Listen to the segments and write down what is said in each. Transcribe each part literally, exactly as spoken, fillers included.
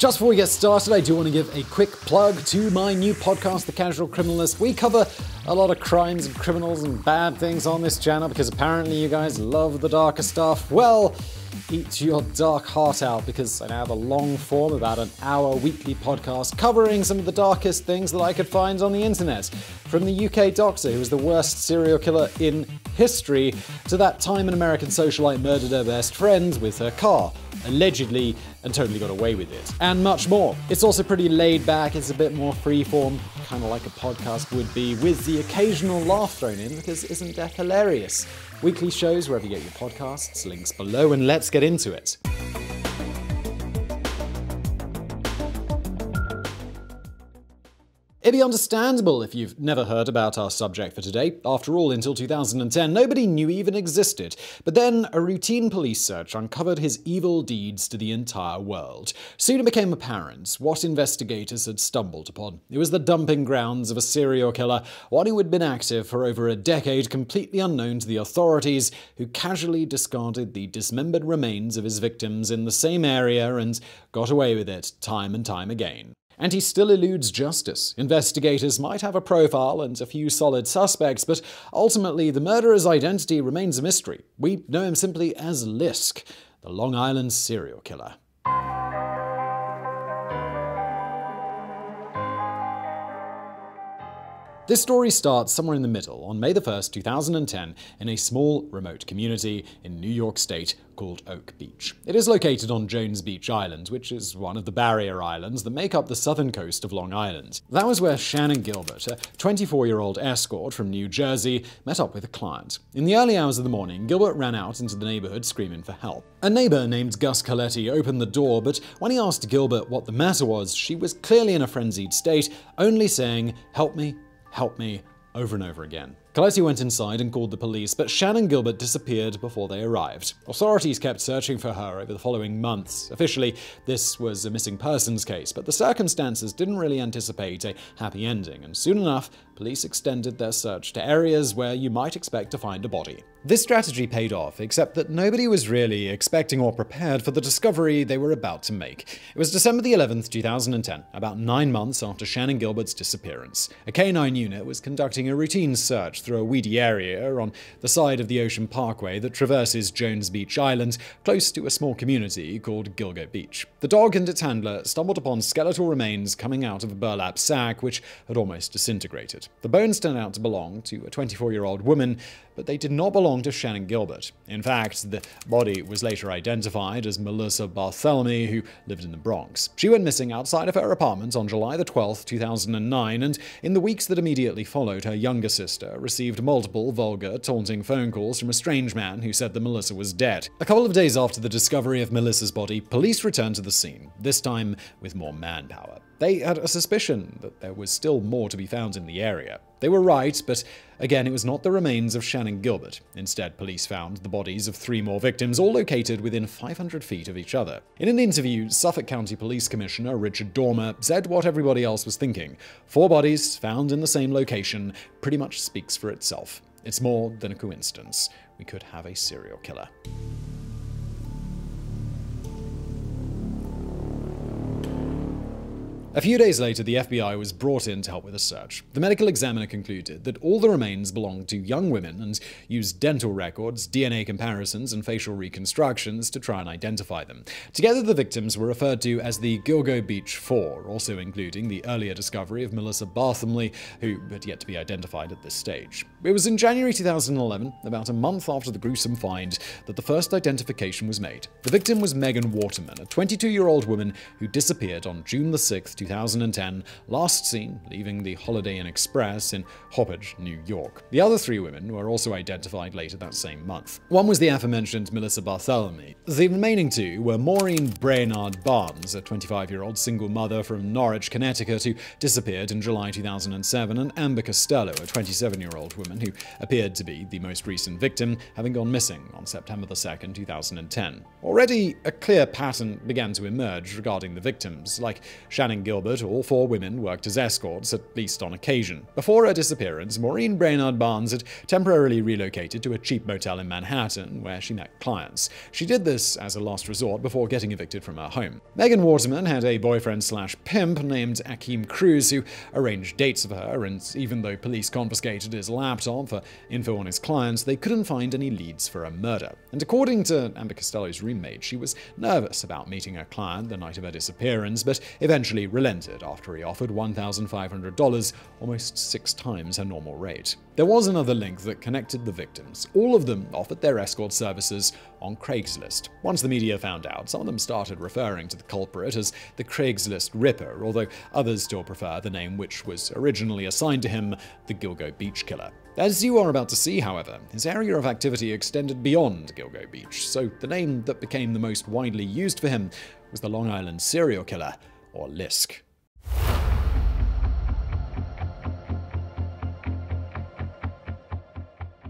Just before we get started, I do want to give a quick plug to my new podcast, The Casual Criminalist. We cover a lot of crimes and criminals and bad things on this channel because apparently you guys love the darker stuff. Well, eat your dark heart out because I now have a long form, about an hour weekly podcast covering some of the darkest things that I could find on the internet. From the U K doctor who was the worst serial killer in history to that time an American socialite murdered her best friend with her car, allegedly, and totally got away with it, and much more. It's also pretty laid back, it's a bit more freeform, kind of like a podcast would be, with the occasional laugh thrown in because isn't death hilarious? Weekly shows wherever you get your podcasts, links below, and let's get into it. It'd be understandable if you've never heard about our subject for today. After all, until two thousand ten, nobody knew he even existed. But then, a routine police search uncovered his evil deeds to the entire world. Soon it became apparent what investigators had stumbled upon. It was the dumping grounds of a serial killer, one who had been active for over a decade, completely unknown to the authorities, who casually discarded the dismembered remains of his victims in the same area and got away with it time and time again. And he still eludes justice. Investigators might have a profile and a few solid suspects, but ultimately the murderer's identity remains a mystery. We know him simply as LISK, the Long Island serial killer. This story starts somewhere in the middle, on May the first, two thousand ten, in a small, remote community in New York State called Oak Beach. It is located on Jones Beach Island, which is one of the barrier islands that make up the southern coast of Long Island. That was where Shannan Gilbert, a twenty-four-year-old escort from New Jersey, met up with a client. In the early hours of the morning, Gilbert ran out into the neighborhood screaming for help. A neighbor named Gus Coletti opened the door, but when he asked Gilbert what the matter was, she was clearly in a frenzied state, only saying, "Help me. Help me," over and over again. Coletti went inside and called the police, but Shannan Gilbert disappeared before they arrived. Authorities kept searching for her over the following months. Officially, this was a missing persons case, but the circumstances didn't really anticipate a happy ending, and soon enough, police extended their search to areas where you might expect to find a body. This strategy paid off, except that nobody was really expecting or prepared for the discovery they were about to make. It was December the eleventh, two thousand ten, about nine months after Shannan Gilbert's disappearance. A canine unit was conducting a routine search through a weedy area on the side of the Ocean Parkway that traverses Jones Beach Island, close to a small community called Gilgo Beach. The dog and its handler stumbled upon skeletal remains coming out of a burlap sack which had almost disintegrated. The bones turned out to belong to a twenty-four-year-old woman, but they did not belong to Shannan Gilbert. In fact, the body was later identified as Melissa Bartholomew, who lived in the Bronx. She went missing outside of her apartment on July the twelfth, two thousand nine, and in the weeks that immediately followed, her younger sister received multiple vulgar, taunting phone calls from a strange man who said that Melissa was dead. A couple of days after the discovery of Melissa's body, police returned to the scene, this time with more manpower. They had a suspicion that there was still more to be found in the area. They were right, but again, it was not the remains of Shannan Gilbert. Instead, police found the bodies of three more victims, all located within five hundred feet of each other. In an interview, Suffolk County Police Commissioner Richard Dormer said what everybody else was thinking. "Four bodies found in the same location pretty much speaks for itself. It's more than a coincidence. We could have a serial killer." A few days later, the F B I was brought in to help with a search. The medical examiner concluded that all the remains belonged to young women and used dental records, D N A comparisons, and facial reconstructions to try and identify them. Together, the victims were referred to as the Gilgo Beach Four, also including the earlier discovery of Melissa Bartholomew, who had yet to be identified at this stage. It was in January two thousand eleven, about a month after the gruesome find, that the first identification was made. The victim was Megan Waterman, a twenty-two-year-old woman who disappeared on June the sixth, two thousand ten, last seen leaving the Holiday Inn Express in Hoppage, New York. The other three women were also identified later that same month. One was the aforementioned Melissa Bartholomew. The remaining two were Maureen Brainard Barnes, a twenty-five-year-old single mother from Norwich, Connecticut, who disappeared in July two thousand seven, and Amber Costello, a twenty-seven-year-old woman who appeared to be the most recent victim, having gone missing on September the second, two thousand ten. Already, a clear pattern began to emerge regarding the victims. Like Shannan Gilbert, Gilbert, all four women worked as escorts, at least on occasion. Before her disappearance, Maureen Brainard Barnes had temporarily relocated to a cheap motel in Manhattan, where she met clients. She did this as a last resort before getting evicted from her home. Megan Waterman had a boyfriend-slash-pimp named Akim Cruz, who arranged dates for her, and even though police confiscated his laptop for info on his clients, they couldn't find any leads for a murder. And according to Amber Costello's roommate, she was nervous about meeting her client the night of her disappearance, but eventually relented after he offered one thousand five hundred dollars, almost six times her normal rate. There was another link that connected the victims. All of them offered their escort services on Craigslist. Once the media found out, some of them started referring to the culprit as the Craigslist Ripper, although others still prefer the name which was originally assigned to him, the Gilgo Beach Killer. As you are about to see, however, his area of activity extended beyond Gilgo Beach, so the name that became the most widely used for him was the Long Island Serial Killer, or LISK.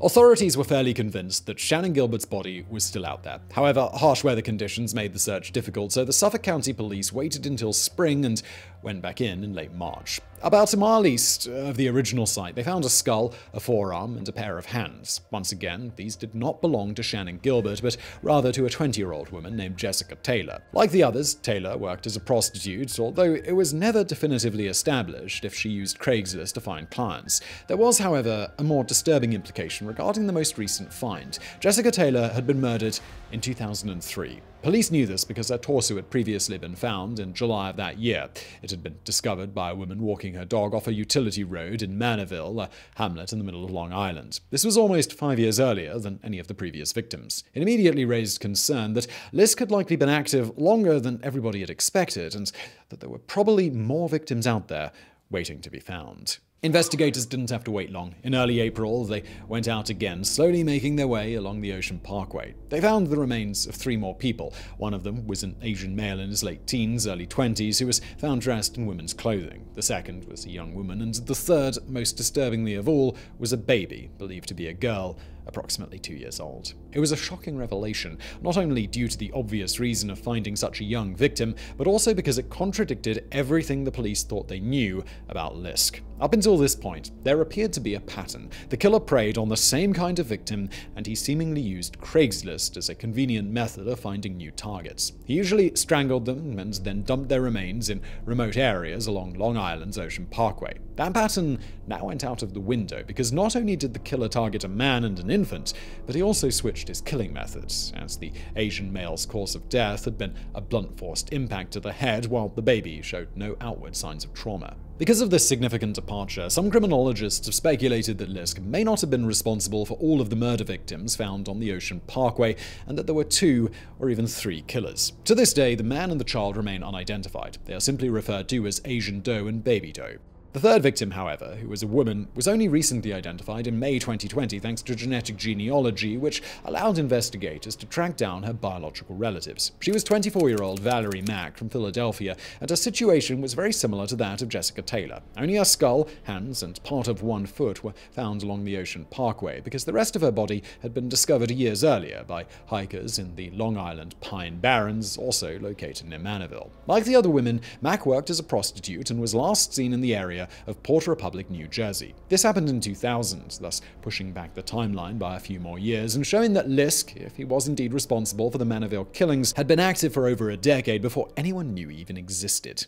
Authorities were fairly convinced that Shannan Gilbert's body was still out there. However, harsh weather conditions made the search difficult, so the Suffolk County police waited until spring and went back in in late March. About a mile east of the original site, they found a skull, a forearm, and a pair of hands. Once again, these did not belong to Shannan Gilbert, but rather to a twenty-year-old woman named Jessica Taylor. Like the others, Taylor worked as a prostitute, although it was never definitively established if she used Craigslist to find clients. There was, however, a more disturbing implication regarding the most recent find. Jessica Taylor had been murdered in two thousand three. Police knew this because her torso had previously been found in July of that year. It had been discovered by a woman walking her dog off a utility road in Manorville, a hamlet in the middle of Long Island. This was almost five years earlier than any of the previous victims. It immediately raised concern that LISK had likely been active longer than everybody had expected, and that there were probably more victims out there waiting to be found. Investigators didn't have to wait long. In early April, they went out again, slowly making their way along the Ocean Parkway. They found the remains of three more people. One of them was an Asian male in his late teens, early twenties, who was found dressed in women's clothing. The second was a young woman, and the third, most disturbingly of all, was a baby, believed to be a girl, approximately two years old. It was a shocking revelation, not only due to the obvious reason of finding such a young victim, but also because it contradicted everything the police thought they knew about LISK. Up until this point, there appeared to be a pattern. The killer preyed on the same kind of victim, and he seemingly used Craigslist as a convenient method of finding new targets. He usually strangled them and then dumped their remains in remote areas along Long Island's Ocean Parkway. That pattern now went out of the window, because not only did the killer target a man and an infant, but he also switched his killing methods, as the Asian male's course of death had been a blunt forced impact to the head, while the baby showed no outward signs of trauma. Because of this significant departure, some criminologists have speculated that LISK may not have been responsible for all of the murder victims found on the Ocean Parkway, and that there were two or even three killers. To this day, the man and the child remain unidentified. They are simply referred to as Asian Doe and Baby Doe. The third victim, however, who was a woman, was only recently identified in May twenty twenty thanks to genetic genealogy, which allowed investigators to track down her biological relatives. She was twenty-four-year-old Valerie Mack from Philadelphia, and her situation was very similar to that of Jessica Taylor. Only her skull, hands, and part of one foot were found along the Ocean Parkway, because the rest of her body had been discovered years earlier by hikers in the Long Island Pine Barrens, also located near Manorville. Like the other women, Mack worked as a prostitute and was last seen in the area of Port Republic, New Jersey. This happened in two thousand, thus pushing back the timeline by a few more years and showing that LISK, if he was indeed responsible for the Manorville killings, had been active for over a decade before anyone knew he even existed.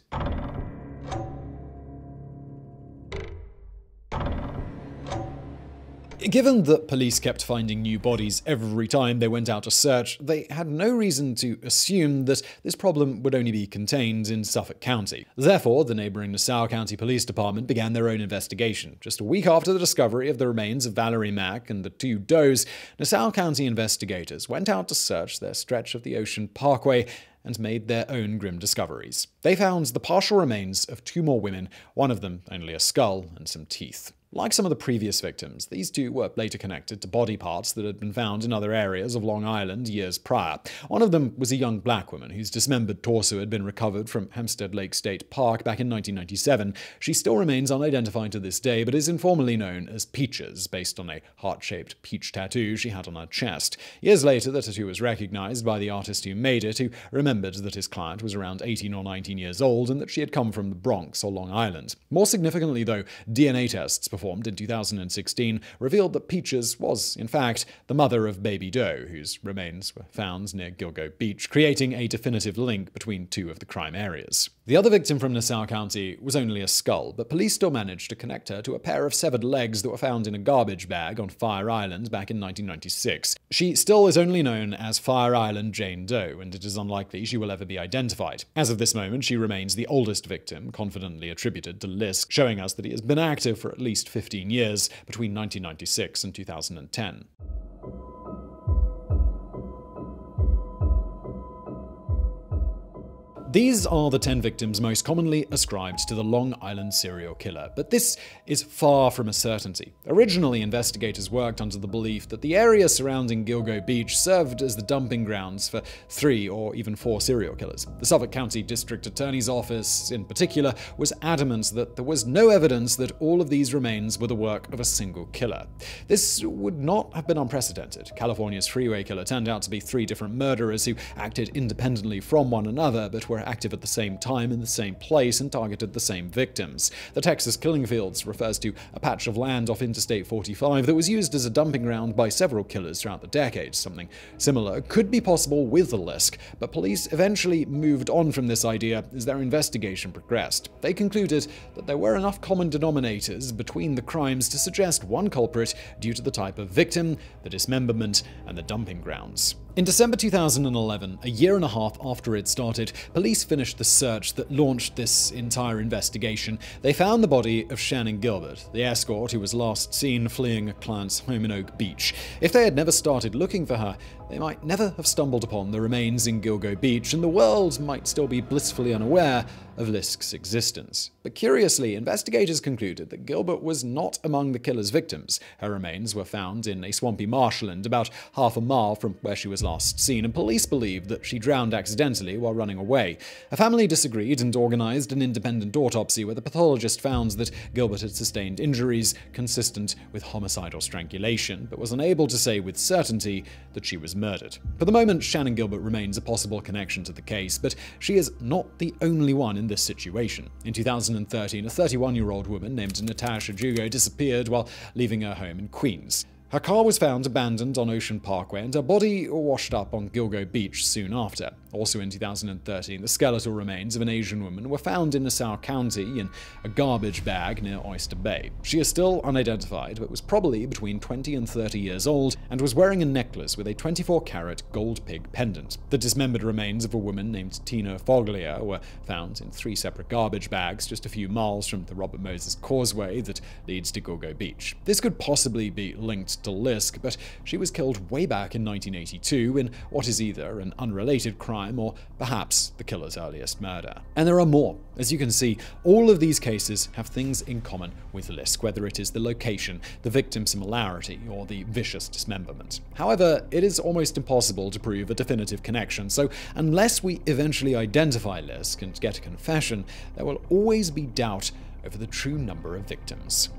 Given that police kept finding new bodies every time they went out to search, they had no reason to assume that this problem would only be contained in Suffolk County. Therefore, the neighboring Nassau County Police Department began their own investigation. Just a week after the discovery of the remains of Valerie Mack and the two does, Nassau County investigators went out to search their stretch of the Ocean Parkway and made their own grim discoveries. They found the partial remains of two more women, one of them only a skull and some teeth. Like some of the previous victims, these two were later connected to body parts that had been found in other areas of Long Island years prior. One of them was a young black woman whose dismembered torso had been recovered from Hempstead Lake State Park back in nineteen ninety-seven. She still remains unidentified to this day, but is informally known as Peaches, based on a heart-shaped peach tattoo she had on her chest. Years later, the tattoo was recognized by the artist who made it, who remembered that his client was around eighteen or nineteen years old and that she had come from the Bronx or Long Island. More significantly, though, D N A tests before performed in two thousand sixteen revealed that Peaches was, in fact, the mother of Baby Doe, whose remains were found near Gilgo Beach, creating a definitive link between two of the crime areas. The other victim from Nassau County was only a skull, but police still managed to connect her to a pair of severed legs that were found in a garbage bag on Fire Island back in nineteen ninety-six. She still is only known as Fire Island Jane Doe, and it is unlikely she will ever be identified. As of this moment, she remains the oldest victim, confidently attributed to L I S K, showing us that he has been active for at least fifteen years between nineteen ninety-six and two thousand ten. These are the ten victims most commonly ascribed to the Long Island serial killer, but this is far from a certainty. Originally, investigators worked under the belief that the area surrounding Gilgo Beach served as the dumping grounds for three or even four serial killers. The Suffolk County District Attorney's Office, in particular, was adamant that there was no evidence that all of these remains were the work of a single killer. This would not have been unprecedented. California's freeway killer turned out to be three different murderers who acted independently from one another, but were active at the same time in the same place and targeted the same victims. The Texas killing fields refers to a patch of land off Interstate forty-five that was used as a dumping ground by several killers throughout the decade. Something similar could be possible with the L I S K, but police eventually moved on from this idea as their investigation progressed. They concluded that there were enough common denominators between the crimes to suggest one culprit due to the type of victim, the dismemberment, and the dumping grounds. In December two thousand eleven, a year and a half after it started, police finished the search that launched this entire investigation. They found the body of Shannan Gilbert, the escort who was last seen fleeing a client's home in Oak Beach. If they had never started looking for her, they might never have stumbled upon the remains in Gilgo Beach, and the world might still be blissfully unaware of L I S K's existence. But curiously, investigators concluded that Gilbert was not among the killer's victims. Her remains were found in a swampy marshland about half a mile from where she was last seen, and police believed that she drowned accidentally while running away. A family disagreed and organized an independent autopsy where the pathologist found that Gilbert had sustained injuries consistent with homicide or strangulation, but was unable to say with certainty that she was murdered. For the moment, Shannan Gilbert remains a possible connection to the case, but she is not the only one in this situation. In two thousand thirteen, a thirty-one-year-old woman named Natasha Jugo disappeared while leaving her home in Queens. Her car was found abandoned on Ocean Parkway, and her body washed up on Gilgo Beach soon after. Also in two thousand thirteen, the skeletal remains of an Asian woman were found in Nassau County in a garbage bag near Oyster Bay. She is still unidentified, but was probably between twenty and thirty years old, and was wearing a necklace with a twenty-four carat gold pig pendant. The dismembered remains of a woman named Tina Foglia were found in three separate garbage bags just a few miles from the Robert Moses Causeway that leads to Gilgo Beach. This could possibly be linked to L I S K, but she was killed way back in nineteen eighty-two in what is either an unrelated crime or perhaps the killer's earliest murder. And there are more. As you can see, all of these cases have things in common with L I S K, whether it is the location, the victim similarity, or the vicious dismemberment. However, it is almost impossible to prove a definitive connection, so unless we eventually identify L I S K and get a confession, there will always be doubt over the true number of victims.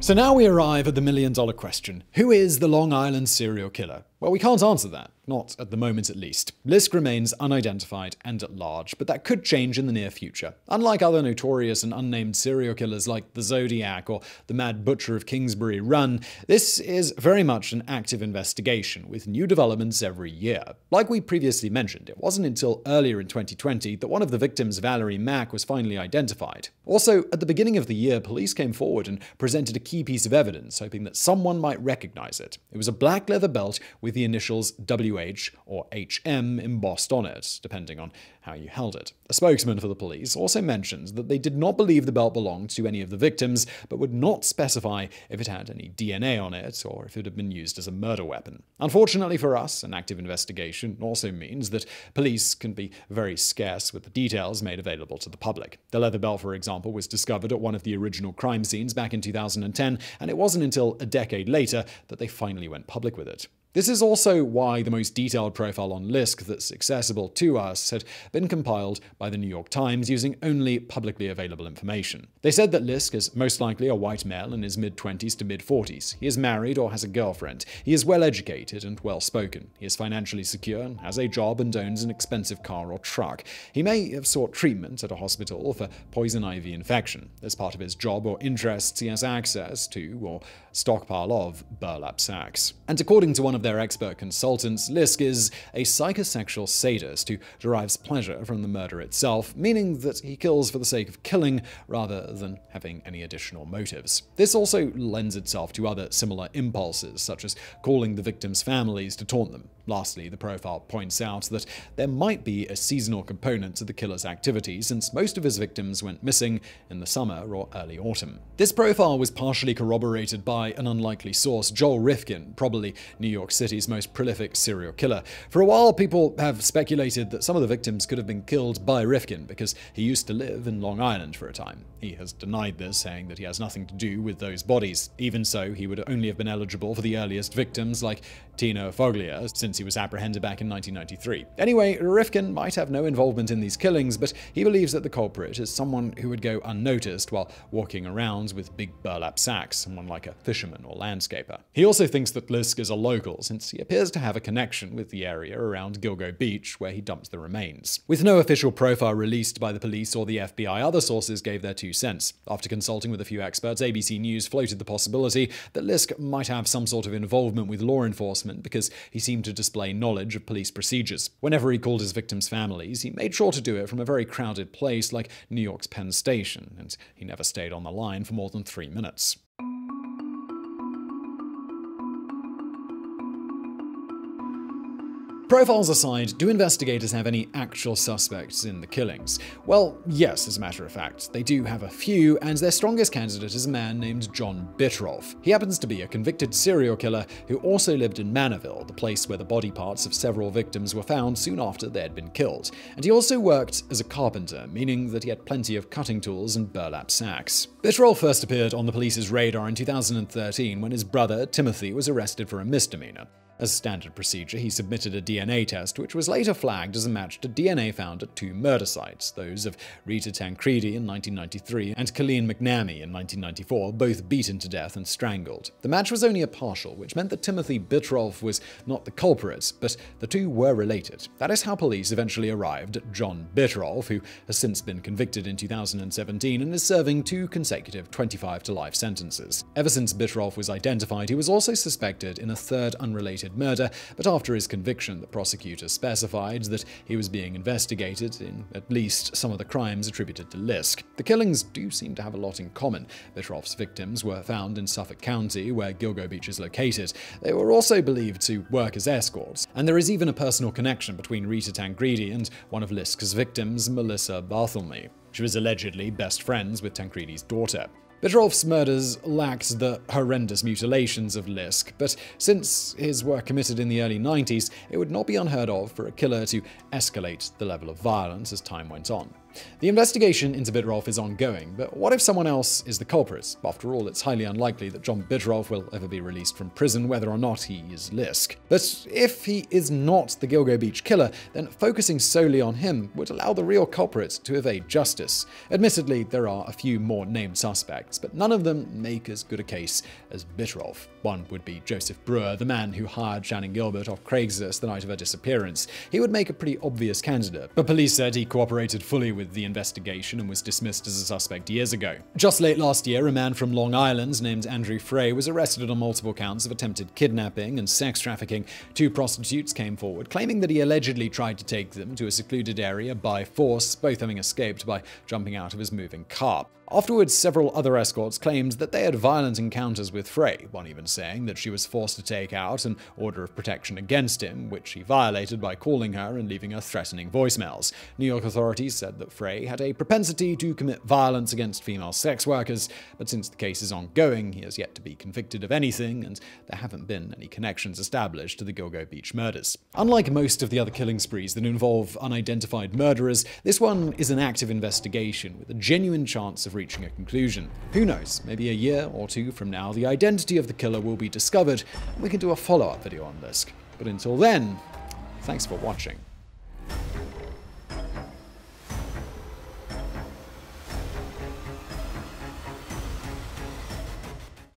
So now we arrive at the million-dollar question. Who is the Long Island serial killer? Well, we can't answer that. Not at the moment, at least. L I S K remains unidentified and at large, but that could change in the near future. Unlike other notorious and unnamed serial killers like the Zodiac or the Mad Butcher of Kingsbury Run, this is very much an active investigation, with new developments every year. Like we previously mentioned, it wasn't until earlier in twenty twenty that one of the victims, Valerie Mack, was finally identified. Also, at the beginning of the year, police came forward and presented a key piece of evidence, hoping that someone might recognize it. It was a black leather belt with with the initials W H or H M embossed on it, depending on how you held it. A spokesman for the police also mentions that they did not believe the belt belonged to any of the victims, but would not specify if it had any D N A on it or if it had been used as a murder weapon. Unfortunately for us, an active investigation also means that police can be very scarce with the details made available to the public. The leather belt, for example, was discovered at one of the original crime scenes back in two thousand ten, and it wasn't until a decade later that they finally went public with it. This is also why the most detailed profile on LISK that's accessible to us had been compiled by the New York Times using only publicly available information. They said that LISK is most likely a white male in his mid-twenties to mid-forties. He is married or has a girlfriend. He is well-educated and well-spoken. He is financially secure, and has a job, and owns an expensive car or truck. He may have sought treatment at a hospital for poison ivy infection. As part of his job or interests, he has access to or stockpile of burlap sacks. And according to one of their expert consultants, LISK is a psychosexual sadist who derives pleasure from the murder itself, meaning that he kills for the sake of killing rather than having any additional motives. This also lends itself to other similar impulses, such as calling the victims' families to taunt them. Lastly, the profile points out that there might be a seasonal component to the killer's activities, since most of his victims went missing in the summer or early autumn. This profile was partially corroborated by an unlikely source, Joel Rifkin, probably New York City's most prolific serial killer. For a while, people have speculated that some of the victims could have been killed by Rifkin because he used to live in Long Island for a time. He has denied this, saying that he has nothing to do with those bodies. Even so, he would only have been eligible for the earliest victims, like Tina Foglia, since he was apprehended back in nineteen ninety-three. Anyway, Rifkin might have no involvement in these killings, but he believes that the culprit is someone who would go unnoticed while walking around with big burlap sacks, someone like a fisherman or landscaper. He also thinks that LISK is a local, since he appears to have a connection with the area around Gilgo Beach, where he dumped the remains. With no official profile released by the police or the F B I, other sources gave their two cents. After consulting with a few experts, A B C News floated the possibility that LISK might have some sort of involvement with law enforcement because he seemed to display knowledge of police procedures. Whenever he called his victims' families, he made sure to do it from a very crowded place like New York's Penn Station, and he never stayed on the line for more than three minutes. Profiles aside, do investigators have any actual suspects in the killings? Well, yes, as a matter of fact. They do have a few, and their strongest candidate is a man named John Bittrolff. He happens to be a convicted serial killer who also lived in Manorville, the place where the body parts of several victims were found soon after they had been killed. And he also worked as a carpenter, meaning that he had plenty of cutting tools and burlap sacks. Bittrolff first appeared on the police's radar in two thousand thirteen when his brother, Timothy, was arrested for a misdemeanor. As standard procedure, he submitted a D N A test, which was later flagged as a match to D N A found at two murder sites, those of Rita Tangredi in nineteen ninety-three and Colleen McNamee in nineteen ninety-four, both beaten to death and strangled. The match was only a partial, which meant that Timothy Bittrolff was not the culprit, but the two were related. That is how police eventually arrived at John Bittrolff, who has since been convicted in two thousand seventeen and is serving two consecutive twenty-five to life sentences. Ever since Bittrolff was identified, he was also suspected in a third unrelated murder, but after his conviction, the prosecutor specified that he was being investigated in at least some of the crimes attributed to LISK. The killings do seem to have a lot in common. Bittrolff's victims were found in Suffolk County, where Gilgo Beach is located. They were also believed to work as escorts, and there is even a personal connection between Rita Tangredi and one of LISK's victims, Melissa Bartholomew. She was allegedly best friends with Tangredi's daughter. Bittrolff's murders lacked the horrendous mutilations of LISK, but since his were committed in the early nineties, it would not be unheard of for a killer to escalate the level of violence as time went on. The investigation into Bittrolff is ongoing, but what if someone else is the culprit? After all, it's highly unlikely that John Bittrolff will ever be released from prison, whether or not he is LISK. But if he is not the Gilgo Beach killer, then focusing solely on him would allow the real culprit to evade justice. Admittedly, there are a few more named suspects, but none of them make as good a case as Bittrolff. One would be Joseph Brewer, the man who hired Shannan Gilbert off Craigslist the night of her disappearance. He would make a pretty obvious candidate, but police said he cooperated fully with With the investigation and was dismissed as a suspect years ago. Just late last year, a man from Long Island named Andrew Frey was arrested on multiple counts of attempted kidnapping and sex trafficking. Two prostitutes came forward, claiming that he allegedly tried to take them to a secluded area by force, both having escaped by jumping out of his moving car. Afterwards, several other escorts claimed that they had violent encounters with Frey, one even saying that she was forced to take out an order of protection against him, which she violated by calling her and leaving her threatening voicemails. New York authorities said that Frey had a propensity to commit violence against female sex workers, but since the case is ongoing, he has yet to be convicted of anything, and there haven't been any connections established to the Gilgo Beach murders. Unlike most of the other killing sprees that involve unidentified murderers, this one is an active investigation with a genuine chance of reaching a conclusion. Who knows, maybe a year or two from now, the identity of the killer will be discovered, and we can do a follow-up video on LISK. But until then, thanks for watching.